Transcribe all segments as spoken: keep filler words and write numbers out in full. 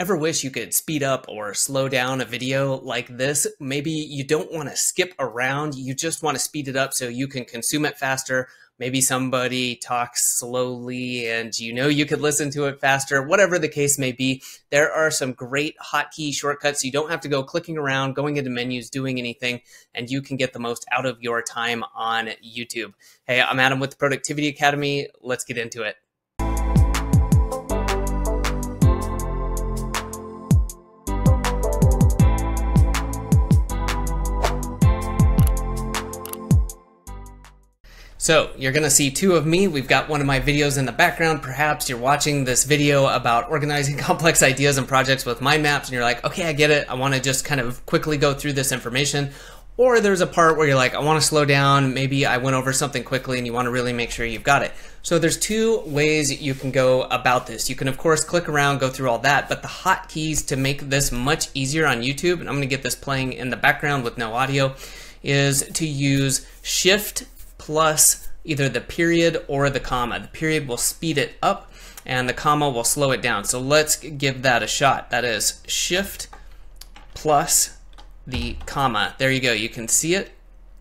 Ever wish you could speed up or slow down a video like this? Maybe you don't want to skip around. You just want to speed it up so you can consume it faster. Maybe somebody talks slowly and you know you could listen to it faster. Whatever the case may be, there are some great hotkey shortcuts. You don't have to go clicking around, going into menus, doing anything, and you can get the most out of your time on YouTube. Hey, I'm Adam with the Productivity Academy. Let's get into it. So you're gonna see two of me. We've got one of my videos in the background. Perhaps you're watching this video about organizing complex ideas and projects with mind maps and you're like, okay, I get it. I wanna just kind of quickly go through this information. Or there's a part where you're like, I wanna slow down. Maybe I went over something quickly and you wanna really make sure you've got it. So there's two ways you can go about this. You can of course click around, go through all that, but the hotkeys to make this much easier on YouTube, and I'm gonna get this playing in the background with no audio, is to use Shift plus either the period or the comma. The period will speed it up and the comma will slow it down. So let's give that a shot. That is Shift plus the comma. There you go. You can see it.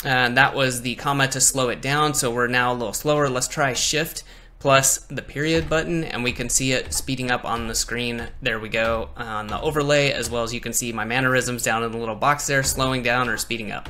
And that was the comma to slow it down. So we're now a little slower. Let's try Shift plus the period button and we can see it speeding up on the screen. There we go, on the overlay, as well as you can see my mannerisms down in the little box there, slowing down or speeding up.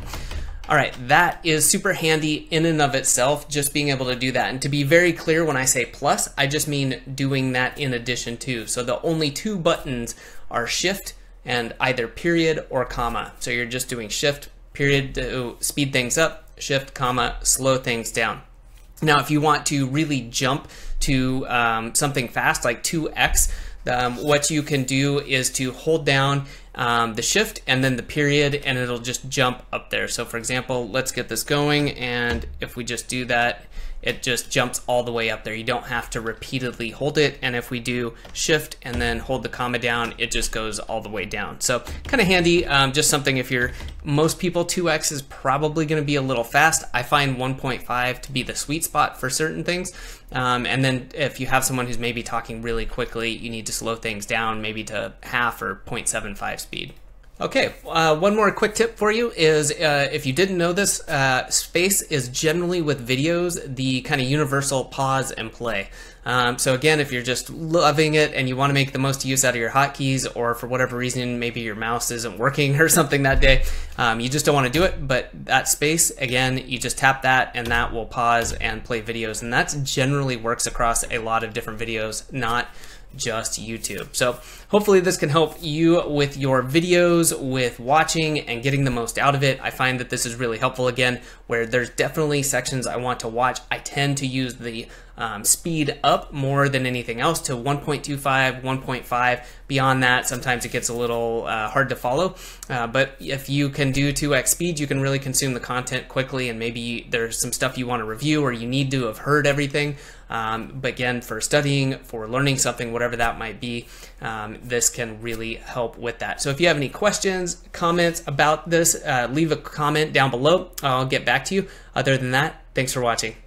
All right, that is super handy in and of itself, just being able to do that. And to be very clear, when I say plus, I just mean doing that in addition to. So the only two buttons are Shift and either period or comma. So you're just doing Shift, period to speed things up, Shift, comma, slow things down. Now, if you want to really jump to um, something fast, like two X, um, what you can do is to hold down Um, the Shift and then the period and it'll just jump up there. So for example, let's get this going, and if we just do that, it just jumps all the way up there. You don't have to repeatedly hold it, and if we do Shift and then hold the comma down, it just goes all the way down. So kind of handy, um, just something if you're, most people two X is probably going to be a little fast. I find one point five to be the sweet spot for certain things, um, and then if you have someone who's maybe talking really quickly, you need to slow things down maybe to half or zero point seven five speed. Okay, uh, one more quick tip for you is, uh, if you didn't know this, uh, space is generally with videos the kind of universal pause and play. Um, so again, if you're just loving it and you want to make the most use out of your hotkeys, or for whatever reason, maybe your mouse isn't working or something that day, um, you just don't want to do it, but that space, again, you just tap that and that will pause and play videos. And that generally works across a lot of different videos, not just YouTube. So hopefully this can help you with your videos, with watching and getting the most out of it. I find that this is really helpful, again, where there's definitely sections I want to watch. I tend to use the um, speed up more than anything else to one point two five, one point five. Beyond that, sometimes it gets a little uh, hard to follow. Uh, but if you can do two X speed, you can really consume the content quickly, and maybe there's some stuff you want to review or you need to have heard everything. Um, but again, for studying, for learning something, whatever that might be, um, this can really help with that. So if you have any questions, comments about this, uh, leave a comment down below. I'll get back to you. Other than that, thanks for watching.